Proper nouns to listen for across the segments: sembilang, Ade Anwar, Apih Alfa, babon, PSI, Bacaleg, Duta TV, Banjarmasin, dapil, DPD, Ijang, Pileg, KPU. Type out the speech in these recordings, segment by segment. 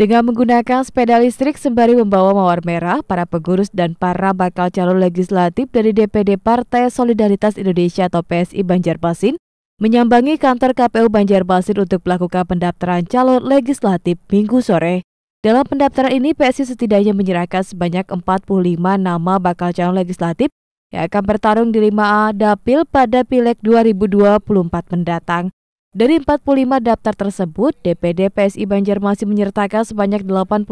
Dengan menggunakan sepeda listrik sembari membawa mawar merah, para pengurus dan para bakal calon legislatif dari DPD Partai Solidaritas Indonesia atau PSI Banjarmasin menyambangi kantor KPU Banjarmasin untuk melakukan pendaftaran calon legislatif Minggu sore. Dalam pendaftaran ini, PSI setidaknya menyerahkan sebanyak 45 nama bakal calon legislatif yang akan bertarung di 5A dapil pada Pileg 2024 mendatang. Dari 45 daftar tersebut, DPD PSI Banjarmasin menyertakan sebanyak 80%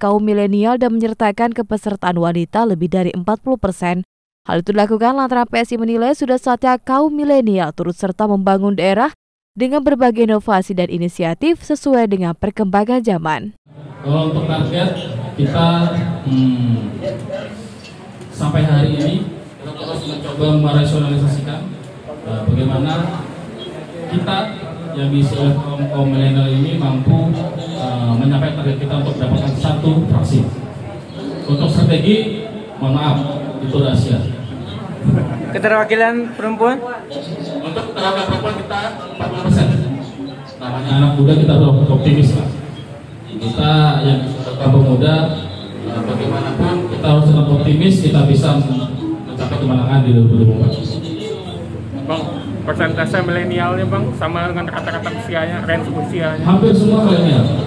kaum milenial dan menyertakan kepesertaan wanita lebih dari 40%. Hal itu dilakukan lantaran PSI menilai sudah saatnya kaum milenial turut serta membangun daerah dengan berbagai inovasi dan inisiatif sesuai dengan perkembangan zaman. Kalau untuk target, kita sampai hari ini kita terus mencoba merasionalisasikan bagaimana kita yang diisi oleh kaum milenial ini mampu mencapai target kita untuk mendapatkan satu fraksi. Untuk strategi, mohon maaf, itu rahasia. Keterwakilan perempuan? Untuk keterwakilan perempuan kita 40%. Namanya anak muda, kita harus optimis lah. Kita yang kaum muda, bagaimanapun kita harus tetap optimis, kita bisa mencapai kemenangan di 2024. Bang, persentase milenialnya Bang sama dengan rata-rata usianya, range usianya? Hampir semua milenial.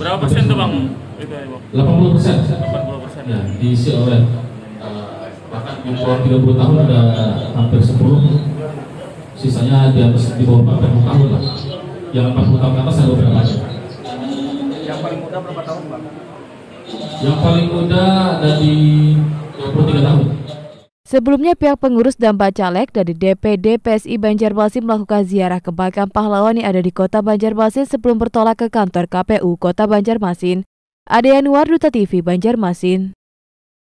Berapa persen tuh Bang? 80%. 80%. Ya, diisi oleh bahkan di bawah 30 tahun ada hampir 10. Sisanya di bawah 40 tahun lah. Yang 40 tahun ke atas ada berapa? Yang paling muda berapa tahun Bang? Yang paling muda ada di 23 tahun. Sebelumnya, pihak pengurus dan caleg dari DPD PSI Banjarmasin melakukan ziarah ke makam pahlawan yang ada di kota Banjarmasin sebelum bertolak ke kantor KPU kota Banjarmasin. Ade Anwar, Duta TV, Banjarmasin.